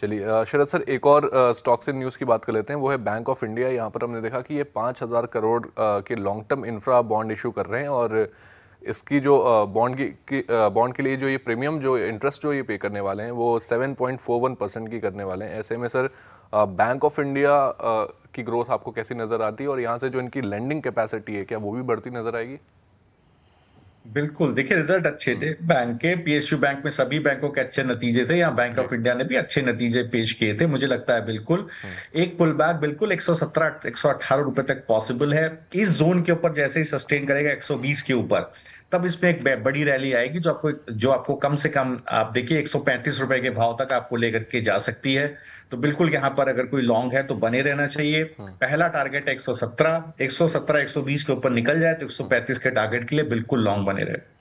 चलिए शरद सर, एक और स्टॉक्स एंड न्यूज़ की बात कर लेते हैं, वो है बैंक ऑफ इंडिया। यहाँ पर हमने देखा कि ये 5,000 करोड़ के long term infra bond issue कर रहे हैं और इसकी जो बॉन्ड के लिए जो ये प्रीमियम जो इंटरेस्ट जो ये पे करने वाले हैं वो 7.41% की करने वाले हैं। ऐसे में सर बैंक ऑफ इंडिया की ग्रोथ आपको कैसी नज़र आती है और यहाँ से जो इनकी लेंडिंग कैपेसिटी है क्या वो भी बढ़ती नज़र आएगी? बिल्कुल, देखिए रिजल्ट अच्छे थे बैंक के, पीएसयू बैंक में सभी बैंकों के अच्छे नतीजे थे, यहाँ बैंक ऑफ इंडिया ने भी अच्छे नतीजे पेश किए थे। मुझे लगता है बिल्कुल एक पुल बैक बिल्कुल 117-118 रुपए तक पॉसिबल है। इस जोन के ऊपर जैसे ही सस्टेन करेगा 120 के ऊपर, तब इसमें एक बड़ी रैली आएगी जो आपको कम से कम आप देखिए 135 रुपए के भाव तक आपको लेकर के जा सकती है। तो बिल्कुल यहाँ पर अगर कोई लॉन्ग है तो बने रहना चाहिए। पहला टारगेट 117, 120 के ऊपर निकल जाए तो 135 के टारगेट के लिए बिल्कुल लॉन्ग बने रहे।